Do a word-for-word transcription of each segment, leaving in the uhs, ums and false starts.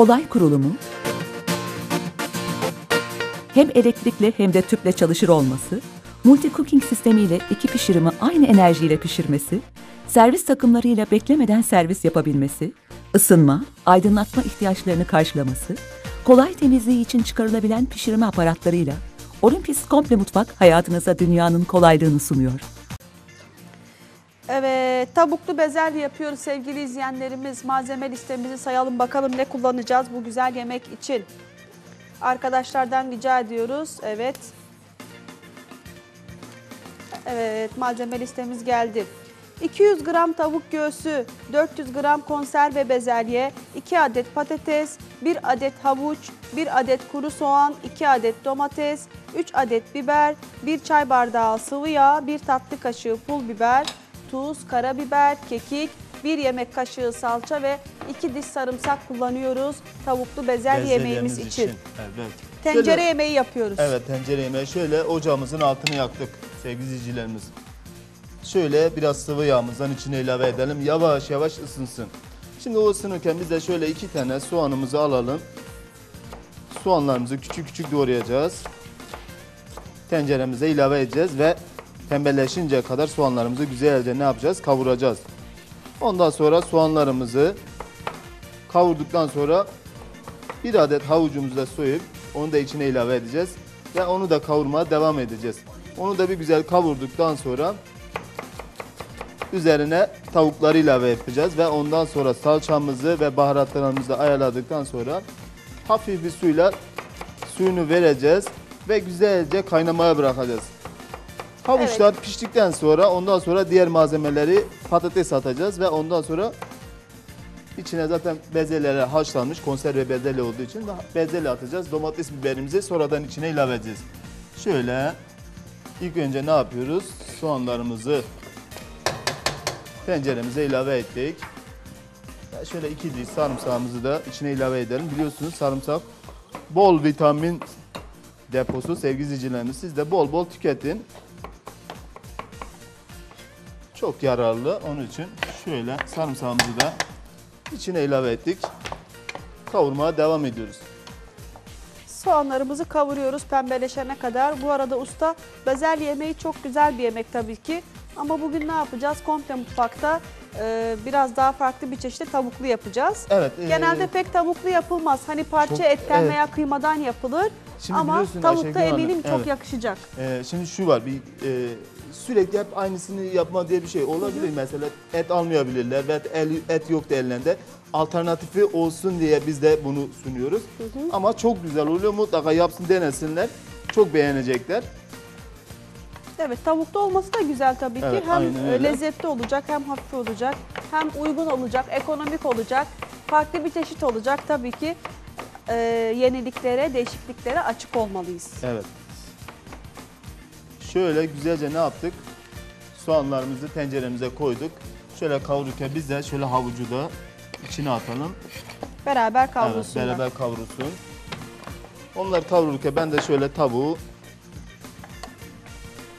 kolay kurulumu, hem elektrikli hem de tüple çalışır olması, multi-cooking sistemiyle iki pişirimi aynı enerjiyle pişirmesi, servis takımlarıyla beklemeden servis yapabilmesi, ısınma, aydınlatma ihtiyaçlarını karşılaması, kolay temizliği için çıkarılabilen pişirme aparatlarıyla Olimpist Komple Mutfak hayatınıza dünyanın kolaylığını sunuyor. Evet, tavuklu bezelye yapıyoruz sevgili izleyenlerimiz. Malzeme listemizi sayalım bakalım ne kullanacağız bu güzel yemek için. Arkadaşlardan rica ediyoruz. Evet. Evet, malzeme listemiz geldi. iki yüz gram tavuk göğsü, dört yüz gram konserve bezelye, iki adet patates, bir adet havuç, bir adet kuru soğan, iki adet domates, üç adet biber, bir çay bardağı sıvı yağ, bir tatlı kaşığı pul biber, tuz, karabiber, kekik, bir yemek kaşığı salça ve iki diş sarımsak kullanıyoruz tavuklu bezelye yemeğimiz için. için. Evet. Tencere şöyle, yemeği yapıyoruz. Evet, tencere yemeği. Şöyle ocağımızın altını yaktık sevgili izleyicilerimiz. Şöyle biraz sıvı yağımızdan içine ilave edelim. Yavaş yavaş ısınsın. Şimdi o ısınırken biz de şöyle iki tane soğanımızı alalım. Soğanlarımızı küçük küçük doğrayacağız. Tenceremize ilave edeceğiz ve pembeleşinceye kadar soğanlarımızı güzelce ne yapacağız? Kavuracağız. Ondan sonra soğanlarımızı kavurduktan sonra bir adet havucumuzu da soyup onu da içine ilave edeceğiz. Ve onu da kavurmaya devam edeceğiz. Onu da bir güzel kavurduktan sonra üzerine tavukları ilave yapacağız ve ondan sonra salçamızı ve baharatlarımızı da ayarladıktan sonra hafif bir suyla suyunu vereceğiz ve güzelce kaynamaya bırakacağız. Havuçlar evet. piştikten sonra ondan sonra diğer malzemeleri patates atacağız ve ondan sonra içine zaten bezelyeler haşlanmış, konserve bezelye olduğu için bezelye atacağız. Domates biberimizi sonradan içine ilave edeceğiz. Şöyle ilk önce ne yapıyoruz? Soğanlarımızı tenceremize ilave ettik. Şöyle iki diş sarımsağımızı da içine ilave edelim. Biliyorsunuz sarımsak bol vitamin deposu sevgili izleyicilerimiz. Siz de bol bol tüketin. Çok yararlı. Onun için şöyle sarımsağımızı da içine ilave ettik. Kavurmaya devam ediyoruz. Soğanlarımızı kavuruyoruz pembeleşene kadar. Bu arada usta bezelye yemeği çok güzel bir yemek tabii ki. Ama bugün ne yapacağız? Komple mutfakta e, biraz daha farklı bir çeşitli tavuklu yapacağız. Evet. E, Genelde pek tavuklu yapılmaz. Hani parça çok, etten evet. veya kıymadan yapılır. Şimdi ama tavukta eminim evet. çok yakışacak. E, şimdi şu var, bir e, sürekli hep aynısını yapma diye bir şey olabilir. Hı hı. Mesela et almayabilirler ve el, et yok da ellerinde. Alternatifi olsun diye biz de bunu sunuyoruz. Hı hı. Ama çok güzel oluyor. Mutlaka yapsın, denesinler. Çok beğenecekler. Evet, tavukta olması da güzel tabii evet, ki. Hem lezzetli olacak, hem hafif olacak, hem uygun olacak, ekonomik olacak, farklı bir çeşit olacak. Tabii ki e, yeniliklere, değişikliklere açık olmalıyız. Evet. Şöyle güzelce ne yaptık? Soğanlarımızı tenceremize koyduk. Şöyle kavururken biz de şöyle havucu da içine atalım. Beraber kavrulsun. Evet, beraber kavrulsun. Onlar kavrulurken ben de şöyle tavuğu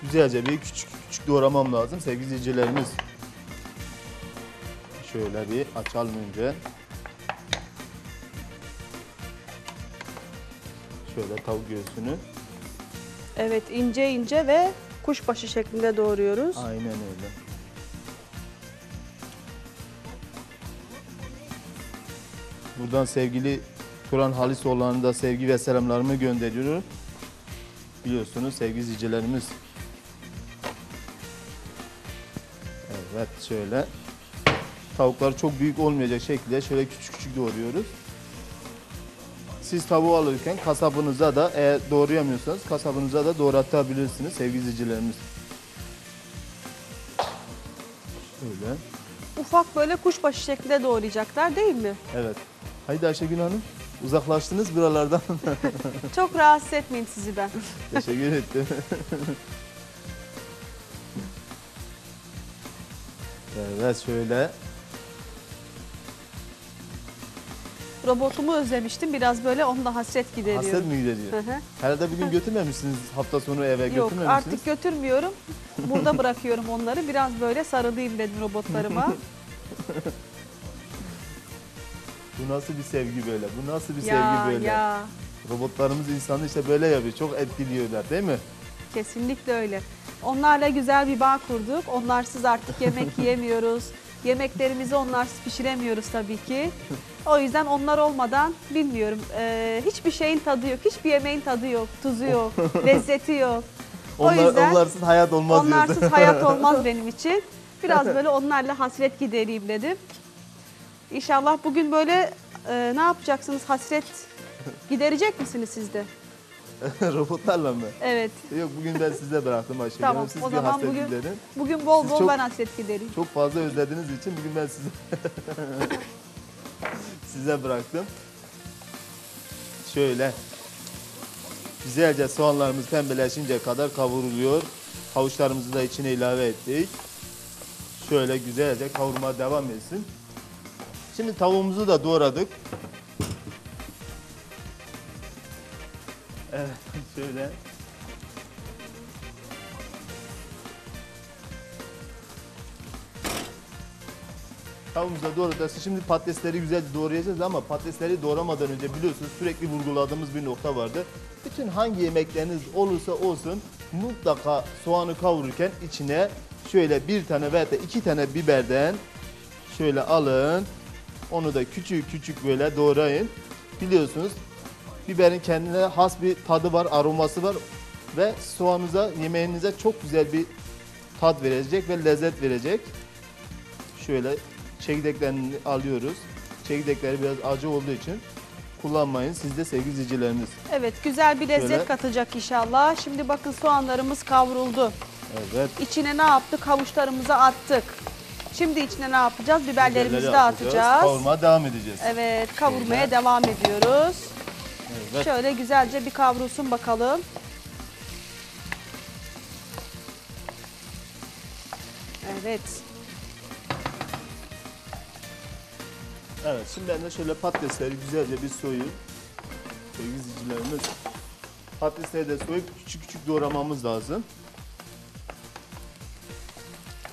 güzelce bir küçük küçük doğramam lazım sevgili izleyicilerimiz. Şöyle bir açalım önce. Şöyle tavuk göğsünü. Evet, ince ince ve kuşbaşı şeklinde doğruyoruz. Aynen öyle. Buradan sevgili Kur'an Halisoğulları'na da sevgi ve selamlarımı gönderiyorum. Biliyorsunuz sevgili izleyicilerimiz. Evet, şöyle tavuklar çok büyük olmayacak şekilde şöyle küçük küçük doğruyoruz. Siz tavuğu alırken kasabınıza da eğer doğrayamıyorsanız kasabınıza da doğratabilirsiniz sevgili izleyicilerimiz. Şöyle. Ufak böyle kuşbaşı şeklinde doğrayacaklar değil mi? Evet. Haydi Ayşegül Hanım, uzaklaştınız buralardan. Çok rahatsız etmeyeyim sizi ben. Teşekkür ettim. Evet, şöyle. Robotumu özlemiştim. Biraz böyle onunla hasret gideriyorum. Hasret mi gideriyor? Herhalde bir gün götürmemişsiniz hafta sonu eve. Yok, götürmemişsiniz. Yok, artık götürmüyorum. Burada bırakıyorum onları. Biraz böyle sarılayım dedim robotlarıma. Bu nasıl bir sevgi böyle? Bu nasıl bir ya, sevgi böyle? Ya. Robotlarımız insanı işte böyle yapıyor. Çok etkiliyorlar değil mi? Kesinlikle öyle. Onlarla güzel bir bağ kurduk. Onlarsız artık yemek yiyemiyoruz. Yemeklerimizi onlarsız pişiremiyoruz tabii ki. O yüzden onlar olmadan bilmiyorum. E, hiçbir şeyin tadı yok. Hiçbir yemeğin tadı yok. Tuzu yok. Lezzeti yok. O onlar, yüzden onlarsız hayat olmaz. Onlarsız diyordu. Hayat olmaz benim için. Biraz böyle onlarla hasret gidereyim dedim. İnşallah bugün böyle e, ne yapacaksınız? Hasret giderecek misiniz siz de? Robotlarla mı? Evet. Yok bugün ben size bıraktım Ayşegül. Tamam, siz o bir zaman bugün, bugün bol bol çok, ben hasret giderim. Çok fazla özlediğiniz için bugün ben size size bıraktım. Şöyle güzelce soğanlarımız pembeleşince kadar kavruluyor. Havuçlarımızı da içine ilave ettik. Şöyle güzelce kavurmaya devam etsin. Şimdi tavuğumuzu da doğradık. Evet, şöyle. Tavuğumuzu da doğradık. Şimdi patatesleri güzel doğrayacağız ama patatesleri doğramadan önce biliyorsunuz sürekli vurguladığımız bir nokta vardı. Bütün hangi yemekleriniz olursa olsun mutlaka soğanı kavururken içine şöyle bir tane veya da iki tane biberden şöyle alın. Onu da küçük küçük böyle doğrayın. Biliyorsunuz biberin kendine has bir tadı var, aroması var ve soğanınıza, yemeğinize çok güzel bir tat verecek ve lezzet verecek. Şöyle çekirdeklerini alıyoruz. Çekirdekleri biraz acı olduğu için kullanmayın. Siz de sevgili izleyicilerimiz. Evet, güzel bir lezzet şöyle katacak inşallah. Şimdi bakın soğanlarımız kavruldu. Evet. İçine ne yaptık? Havuçlarımızı attık. Şimdi içine ne yapacağız? Biberlerimizi Biberleri de atacağız. atacağız. Kavurmaya devam edeceğiz. Evet, kavurmaya şöyle devam ediyoruz. Evet. Şöyle güzelce bir kavrulsun bakalım. Evet. Evet, şimdi ben de şöyle patatesleri güzelce bir soyup, sevgili izleyicilerimiz, patatesleri de soyup küçük küçük doğramamız lazım.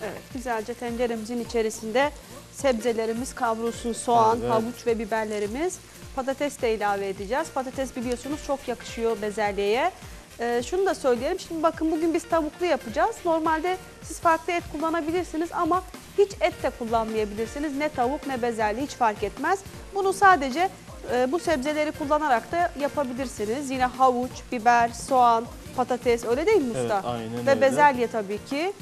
Evet, güzelce tenceremizin içerisinde sebzelerimiz kavrulsun, soğan, evet, havuç ve biberlerimiz. Patates de ilave edeceğiz. Patates biliyorsunuz çok yakışıyor bezelyeye. Ee, şunu da söyleyelim. Şimdi bakın bugün biz tavuklu yapacağız. Normalde siz farklı et kullanabilirsiniz ama hiç et de kullanmayabilirsiniz. Ne tavuk ne bezelye hiç fark etmez. Bunu sadece e, bu sebzeleri kullanarak da yapabilirsiniz. Yine havuç, biber, soğan, patates öyle değil mi usta? Evet, aynen ve öyle. Bezelye tabii ki.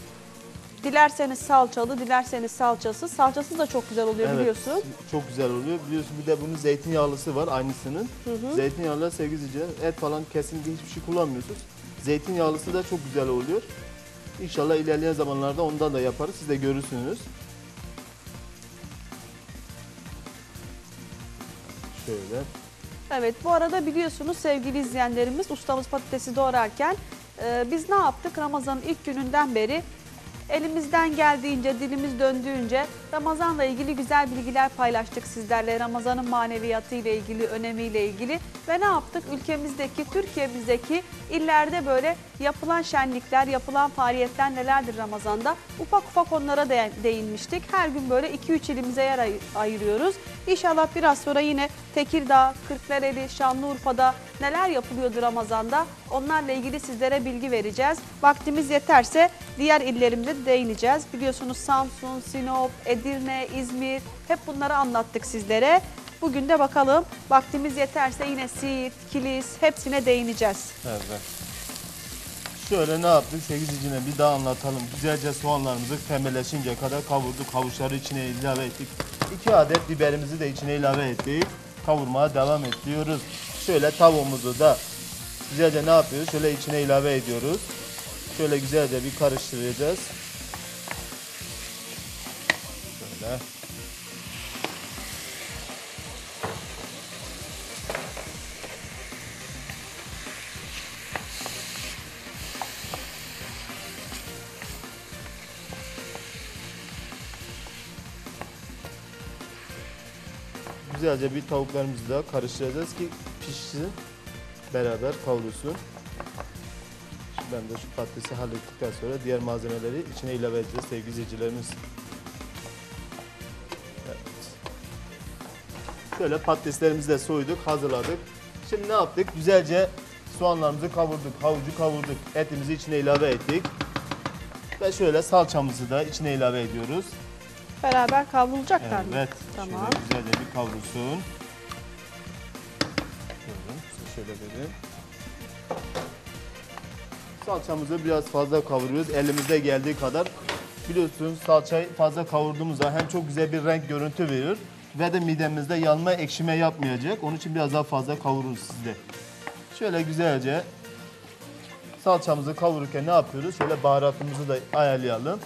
Dilerseniz salçalı, dilerseniz salçasız. Salçasız da çok güzel oluyor, evet, biliyorsun. Çok güzel oluyor. Biliyorsun bir de bunun zeytinyağlısı var aynısının. Hı hı. Zeytinyağlılar sevgili izleyiciler, et falan kesinlikle hiçbir şey kullanmıyorsunuz. Zeytinyağlısı da çok güzel oluyor. İnşallah ilerleyen zamanlarda ondan da yaparız. Siz de görürsünüz. Şöyle. Evet, bu arada biliyorsunuz sevgili izleyenlerimiz, ustamız patatesi doğrarken e, biz ne yaptık? Ramazan'ın ilk gününden beri elimizden geldiğince, dilimiz döndüğünce Ramazan'la ilgili güzel bilgiler paylaştık sizlerle. Ramazan'ın maneviyatı ile ilgili, önemiyle ilgili ve ne yaptık? Ülkemizdeki, Türkiye'mizdeki illerde böyle yapılan şenlikler, yapılan faaliyetler nelerdir Ramazan'da? Ufak ufak onlara değinmiştik. Her gün böyle iki üç ilimize yer ayırıyoruz. İnşallah biraz sonra yine Tekirdağ, Kırklareli, Şanlıurfa'da neler yapılıyordu Ramazan'da? Onlarla ilgili sizlere bilgi vereceğiz. Vaktimiz yeterse diğer illerimize değineceğiz. Biliyorsunuz Samsun, Sinop, Edirne, İzmir hep bunları anlattık sizlere. Bugün de bakalım vaktimiz yeterse yine Siirt, Kilis hepsine değineceğiz. Evet. Şöyle ne yaptık sevgili izleyiciler, bir daha anlatalım. Güzelce soğanlarımızı pembeleşinceye kadar kavurduk. Havuçları içine ilave ettik. iki adet biberimizi de içine ilave ettik. Kavurmaya devam ediyoruz. Şöyle tavuğumuzu da güzelce ne yapıyoruz? Şöyle içine ilave ediyoruz. Şöyle güzelce bir karıştıracağız. Şöyle. Güzelce bir tavuklarımızı da karıştıracağız ki pişsin, beraber kavrulsun. Ben de şu patatesi hallettikten sonra diğer malzemeleri içine ilave edeceğiz sevgili izleyicilerimiz. Evet. Şöyle patateslerimizi de soyduk, hazırladık. Şimdi ne yaptık? Güzelce soğanlarımızı kavurduk, havucu kavurduk. Etimizi içine ilave ettik. Ve şöyle salçamızı da içine ilave ediyoruz. Beraber kavrulacaklar mı? Evet. Tamam. Şöyle güzelce bir kavrulsun. Şöyle böyle. Salçamızı biraz fazla kavuruyoruz. Elimizde geldiği kadar. Biliyorsunuz salçayı fazla kavurduğumuzda hem çok güzel bir renk görüntü veriyor ve de midemizde yanma, ekşime yapmayacak. Onun için biraz daha fazla kavururuz sizde. Şöyle güzelce salçamızı kavururken ne yapıyoruz? Şöyle baharatımızı da ayarlayalım.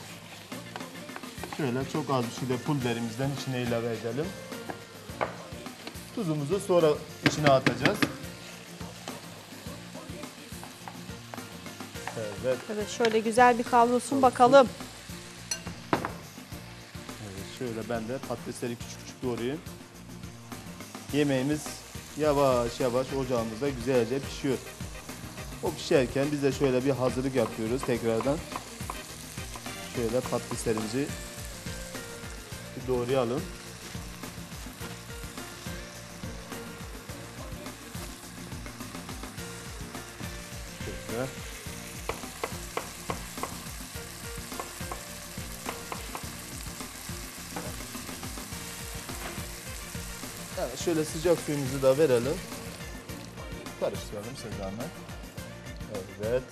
Şöyle çok az bir şekilde pul biberimizden içine ilave edelim. Tuzumuzu sonra içine atacağız. Evet. Evet, şöyle güzel bir kavrulsun bakalım. Evet, şöyle ben de patatesleri küçük küçük doğrayayım. Yemeğimiz yavaş yavaş ocağımızda güzelce pişiyor. O pişerken biz de şöyle bir hazırlık yapıyoruz tekrardan. Şöyle patateslerimizi bir doğrayalım. Şöyle. Evet, şöyle sıcak suyumuzu da verelim. Karıştıralım size zahmet. Evet.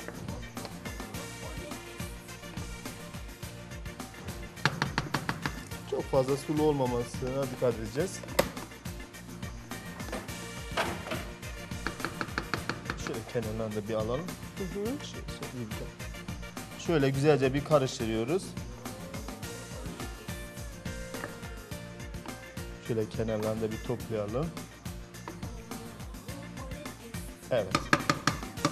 Çok fazla sulu olmamasına dikkat edeceğiz. Şöyle kenarından da bir alalım. Hı hı. Şöyle güzelce bir karıştırıyoruz. Şöyle kenarlarını da bir toplayalım. Evet.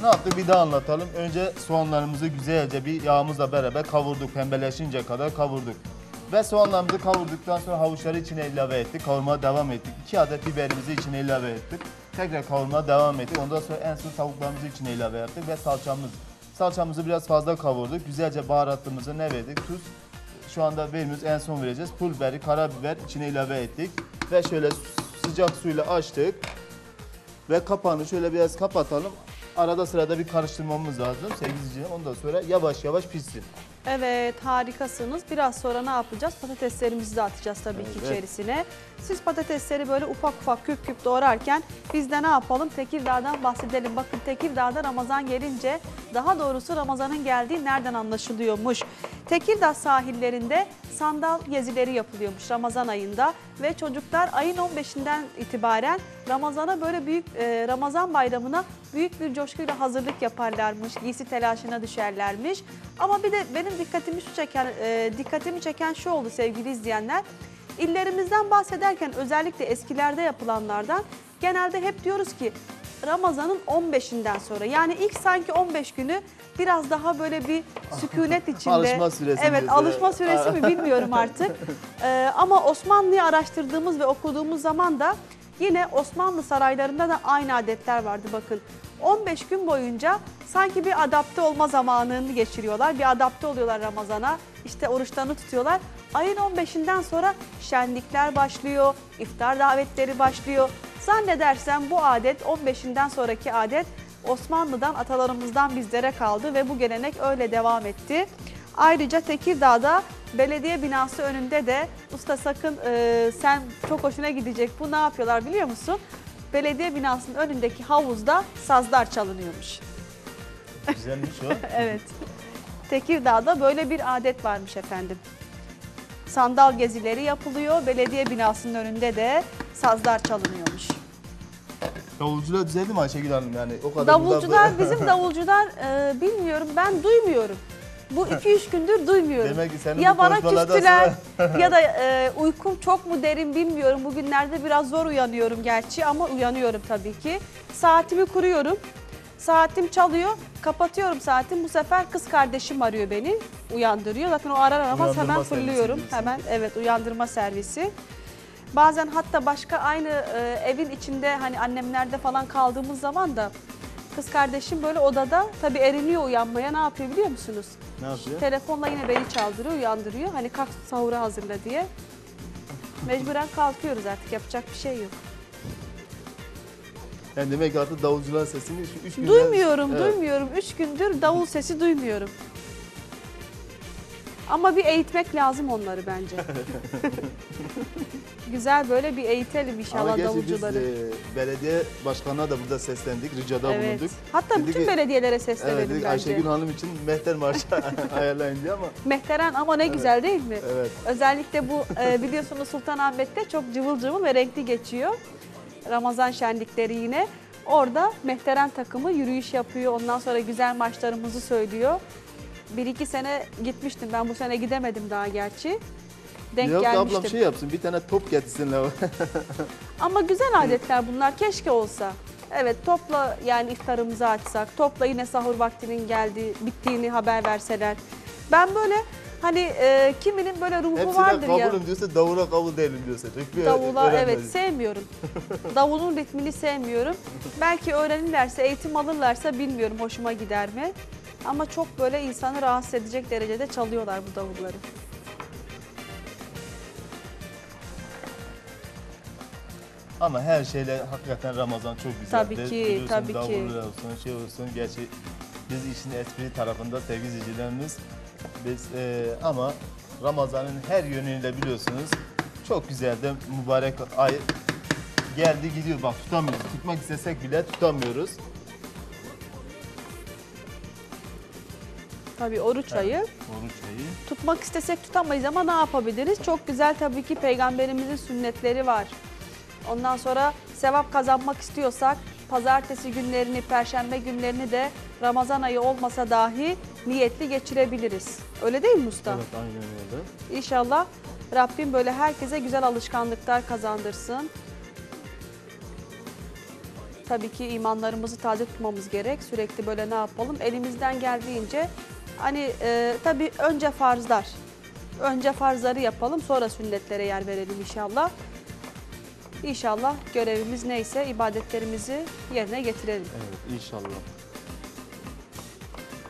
Ne yaptık bir daha anlatalım. Önce soğanlarımızı güzelce bir yağımızla beraber kavurduk. Pembeleşince kadar kavurduk. Ve soğanlarımızı kavurduktan sonra havuçları içine ilave ettik. Kavurmaya devam ettik. İki adet biberimizi içine ilave ettik. Tekrar kavurmaya devam ettik. Ondan sonra en son tavuklarımızı içine ilave yaptık. Ve salçamız. Salçamızı biraz fazla kavurduk. Güzelce baharatımızı ne verdik? Tuz. Şu anda vermiyoruz, en son vereceğiz. Pul biberi, karabiber içine ilave ettik. Ve şöyle sıcak suyla açtık. Ve kapağını şöyle biraz kapatalım. Arada sırada bir karıştırmamız lazım sevgili. Ondan sonra yavaş yavaş pişsin. Evet, harikasınız. Biraz sonra ne yapacağız? Patateslerimizi de atacağız tabii evet. ki içerisine. Siz patatesleri böyle ufak ufak küp küp doğrarken biz de ne yapalım? Tekirdağ'dan bahsedelim. Bakın Tekirdağ'da Ramazan gelince, daha doğrusu Ramazan'ın geldiği nereden anlaşılıyormuş? Tekirdağ sahillerinde sandal gezileri yapılıyormuş Ramazan ayında ve çocuklar ayın on beşinden itibaren Ramazan'a böyle büyük Ramazan bayramına büyük bir coşkuyla hazırlık yaparlarmış, giysi telaşına düşerlermiş. Ama bir de benim dikkatimi şu çeken, dikkatimi çeken şu oldu sevgili izleyenler. İllerimizden bahsederken özellikle eskilerde yapılanlardan genelde hep diyoruz ki Ramazan'ın on beşinden sonra, yani ilk sanki on beş günü biraz daha böyle bir sükunet içinde. Alışma süresi. Evet, bize. Alışma süresi mi bilmiyorum artık. Ee, ama Osmanlı'yı araştırdığımız ve okuduğumuz zaman da yine Osmanlı saraylarında da aynı adetler vardı bakın. on beş gün boyunca sanki bir adapte olma zamanını geçiriyorlar. Bir adapte oluyorlar Ramazan'a. İşte oruçlarını tutuyorlar. Ayın on beşinden sonra şenlikler başlıyor, iftar davetleri başlıyor. Zannedersem bu adet on beşinden sonraki adet Osmanlı'dan, atalarımızdan bizlere kaldı ve bu gelenek öyle devam etti. Ayrıca Tekirdağ'da belediye binası önünde de usta sakın e, sen çok hoşuna gidecek bu ne yapıyorlar biliyor musun? Belediye binasının önündeki havuzda sazlar çalınıyormuş. Güzelmiş o. Evet. Tekirdağ'da böyle bir adet varmış efendim. Sandal gezileri yapılıyor. Belediye binasının önünde de sazlar çalınıyormuş. Davulcular düzeldi mi Ayşegül Hanım? Yani o kadar davulcular, da... bizim davulcular e, bilmiyorum, ben duymuyorum. Bu iki üç gündür duymuyorum. Demek ki senin ya bana küstüler sonra... ya da e, uykum çok mu derin bilmiyorum. Bugünlerde biraz zor uyanıyorum gerçi ama uyanıyorum tabii ki. Saatimi kuruyorum. Saatim çalıyor. Kapatıyorum saatimi. Bu sefer kız kardeşim arıyor beni. Uyandırıyor. Zaten o arar aramaz hemen fırlıyorum. Hemen evet, uyandırma servisi. Bazen hatta başka aynı e, evin içinde hani annemlerde falan kaldığımız zaman da kız kardeşim böyle odada tabii eriniyor uyanmaya, ne yapıyor biliyor musunuz? Ne yapıyor? Telefonla yine beni çaldırıyor, uyandırıyor. Hani kalk sahura hazırla diye. Mecburen kalkıyoruz artık, yapacak bir şey yok. Yani demek artık davulcuların sesini üç gündür... Duymuyorum, evet. duymuyorum. Üç gündür davul sesi duymuyorum. Ama bir eğitmek lazım onları bence. Güzel, böyle bir eğitelim inşallah davulcuları. Biz e, belediye başkanına da burada seslendik, ricada evet. bulunduk. Hatta dedik bütün ki, belediyelere seslenelim evet, dedik, bence. Ayşegül Hanım için mehter marşı ayarlayın diye ama. Mehteren ama ne evet. güzel değil mi? Evet. Özellikle bu e, biliyorsunuz Sultanahmet'te çok cıvıl cıvıl ve renkli geçiyor. Ramazan şenlikleri yine. Orada mehteren takımı yürüyüş yapıyor. Ondan sonra güzel marşlarımızı söylüyor. Bir iki sene gitmiştim. Ben bu sene gidemedim daha gerçi. Denk Yok, gelmiştim. Ablam şey yapsın, bir tane top getirsinler. Ama güzel adetler bunlar. Keşke olsa. Evet, topla yani iftarımızı açsak. Topla yine sahur vaktinin geldiği, bittiğini haber verseler. Ben böyle hani e, kiminin böyle ruhu Hepsine vardır ya. Hepsine kabulüm diyorsa davula kabul değilim diyorsa. Davula evet sevmiyorum. Davulun ritmini sevmiyorum. Belki öğrenirlerse, eğitim alırlarsa bilmiyorum hoşuma gider mi. Ama çok böyle insanı rahatsız edecek derecede çalıyorlar bu davulları. Ama her şeyle hakikaten Ramazan çok güzel. Tabii ki, Görüyorsun, tabii davullar ki. Davullar olsun, şey olsun. Gerçi biz işin espri tarafında sevgili izleyicilerimiz. Biz, e, ama Ramazan'ın her yönüyle biliyorsunuz çok güzel de mübarek ay geldi gidiyor. Bak tutamıyoruz. Tutmak istesek bile tutamıyoruz. Tabii oruç evet, ayı. Oruç ayı. Tutmak istesek tutamayız ama ne yapabiliriz? Çok güzel tabii ki Peygamberimizin sünnetleri var. Ondan sonra sevap kazanmak istiyorsak pazartesi günlerini, perşembe günlerini de Ramazan ayı olmasa dahi niyetli geçirebiliriz. Öyle değil mi usta? Evet, aynen öyle. İnşallah Rabbim böyle herkese güzel alışkanlıklar kazandırsın. Tabii ki imanlarımızı taze tutmamız gerek. Sürekli böyle ne yapalım? Elimizden geldiğince hani e, tabii önce farzlar. Önce farzları yapalım, sonra sünnetlere yer verelim inşallah. İnşallah görevimiz neyse ibadetlerimizi yerine getirelim. Evet inşallah.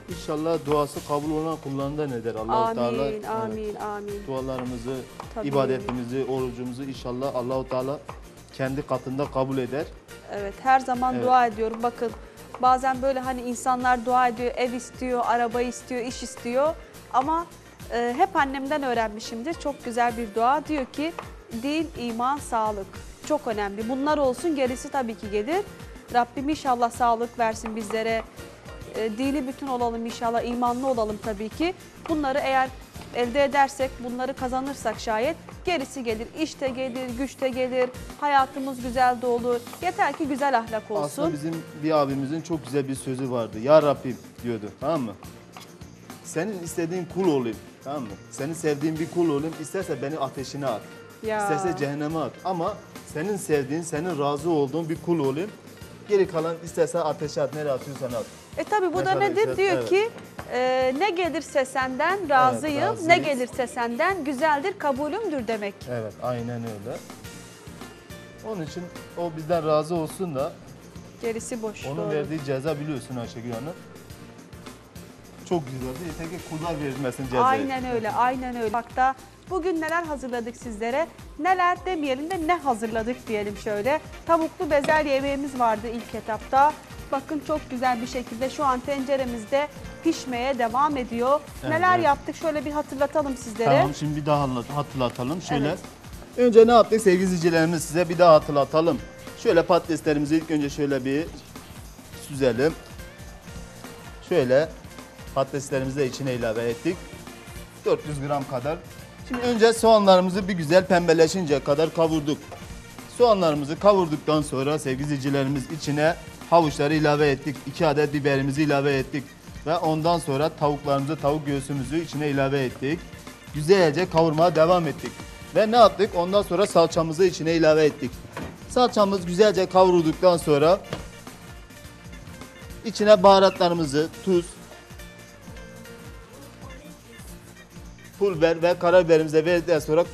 İnşallah duası kabul olan kullarından eder Allah-u Teala. Amin, amin, amin. Dualarımızı, Tabii. ibadetimizi, orucumuzu inşallah Allah-u Teala kendi katında kabul eder. Evet her zaman evet. dua ediyorum. Bakın bazen böyle hani insanlar dua ediyor, ev istiyor, araba istiyor, iş istiyor. Ama e, hep annemden öğrenmişimdir. Çok güzel bir dua diyor ki din, iman, sağlık. Çok önemli. Bunlar olsun gerisi tabii ki gelir. Rabbim inşallah sağlık versin bizlere. E, dini bütün olalım inşallah, imanlı olalım tabii ki. Bunları eğer elde edersek, bunları kazanırsak şayet gerisi gelir. İşte gelir, güçte gelir, hayatımız güzel de olur. Yeter ki güzel ahlak olsun. Aslında bizim bir abimizin çok güzel bir sözü vardı. Ya Rabbim diyordu, tamam mı? Senin istediğin kul olayım, tamam mı? Senin sevdiğin bir kul olayım, isterse beni ateşine at. Ya. İsterse cehenneme at. Ama senin sevdiğin, senin razı olduğun bir kul olayım. Geri kalan istersen ateşe at, nereye atıyorsan at. E tabi bu ne da nedir? İstersen, diyor evet. ki e, ne gelirse senden razıyım, evet, ne gelirse senden güzeldir, kabulümdür demek. Evet, aynen öyle. Onun için o bizden razı olsun da gerisi boş. Onun doğru. verdiği ceza biliyorsun Ayşegül Hanım. Çok güzel. Yeter ki kullar verilmesin cezayı. Aynen öyle, aynen öyle. Hatta bugün neler hazırladık sizlere? Neler demeyelim de ne hazırladık diyelim şöyle. Tavuklu bezelye yemeğimiz vardı ilk etapta. Bakın çok güzel bir şekilde şu an tenceremizde pişmeye devam ediyor. Evet, neler evet. yaptık şöyle bir hatırlatalım sizlere. Tamam şimdi bir daha hatırlatalım. Şöyle evet. önce ne yaptık sevgili izleyicilerimiz size bir daha hatırlatalım. Şöyle patateslerimizi ilk önce şöyle bir süzelim. Şöyle patateslerimizi de içine ilave ettik. dört yüz gram kadar. Şimdi önce soğanlarımızı bir güzel pembeleşinceye kadar kavurduk. Soğanlarımızı kavurduktan sonra sevgili izleyicilerimiz içine havuçları ilave ettik. iki adet biberimizi ilave ettik. Ve ondan sonra tavuklarımızı, tavuk göğsümüzü içine ilave ettik. Güzelce kavurmaya devam ettik. Ve ne yaptık? Ondan sonra salçamızı içine ilave ettik. Salçamız güzelce kavrulduktan sonra içine baharatlarımızı, tuz, pul biber ve karabiberimize verdikten sonra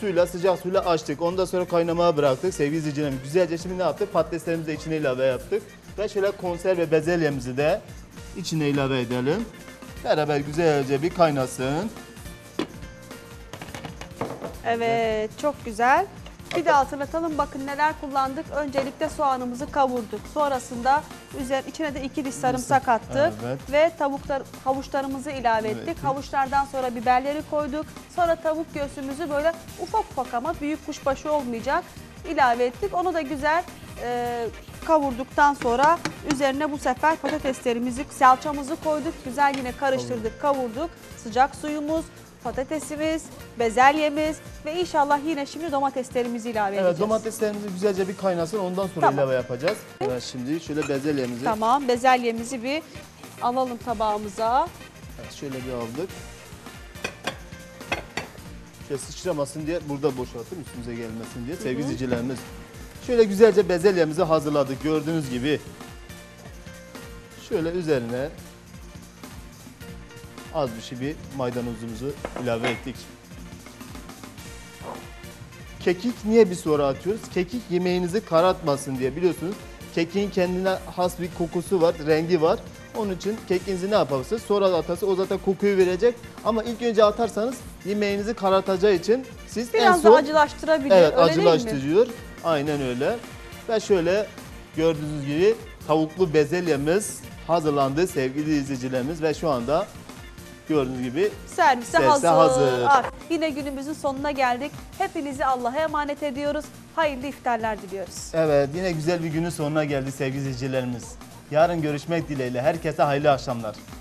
suyla, sıcak suyla açtık. Ondan sonra kaynamaya bıraktık sevgili izleyicilerimiz. Güzelce şimdi ne yaptık? Patateslerimizi de içine ilave yaptık. Ve şöyle konserve bezelyemizi de içine ilave edelim. Beraber güzelce bir kaynasın. Evet, çok güzel. Bir de hatırlatalım, bakın neler kullandık. Öncelikle soğanımızı kavurduk. Sonrasında üzerine içine de iki diş sarımsak attık. Evet. Ve tavuklar, havuçlarımızı ilave ettik. Evet. Havuçlardan sonra biberleri koyduk. Sonra tavuk göğsümüzü böyle ufak ufak ama büyük kuşbaşı olmayacak ilave ettik. Onu da güzel e, kavurduktan sonra üzerine bu sefer patateslerimizi, salçamızı koyduk. Güzel yine karıştırdık, kavurduk. Sıcak suyumuz, patatesimiz, bezelyemiz ve inşallah yine şimdi domateslerimizi ilave edeceğiz. Evet, domateslerimizi güzelce bir kaynasın, ondan sonra tamam. ilave yapacağız. Evet, şimdi şöyle bezelyemizi. Tamam, bezelyemizi bir alalım tabağımıza. Evet, şöyle bir aldık. Şöyle sıçramasın diye burada boşaltın, üstümüze gelmesin diye sevgili izleyicilerimiz. Şöyle güzelce bezelyemizi hazırladık gördüğünüz gibi. Şöyle üzerine az bir şey bir maydanozumuzu ilave ettik. Kekik niye bir sonra atıyoruz? Kekik yemeğinizi karartmasın diye, biliyorsunuz. Kekiğin kendine has bir kokusu var, rengi var. Onun için kekinizi ne yaparsınız? Sonra atarsa o zaten kokuyu verecek. Ama ilk önce atarsanız yemeğinizi karartacağı için siz biraz en son... Biraz da acılaştırabilir, evet, öyle değil mi? Evet, acılaştırıyor. Aynen öyle. Ve şöyle gördüğünüz gibi tavuklu bezelyemiz hazırlandı sevgili izleyicilerimiz. Ve şu anda... Gördüğünüz gibi servise hazır. hazır. Yine günümüzün sonuna geldik. Hepinizi Allah'a emanet ediyoruz. Hayırlı iftarlar diliyoruz. Evet, yine güzel bir günün sonuna geldi sevgili izleyicilerimiz. Yarın görüşmek dileğiyle. Herkese hayırlı akşamlar.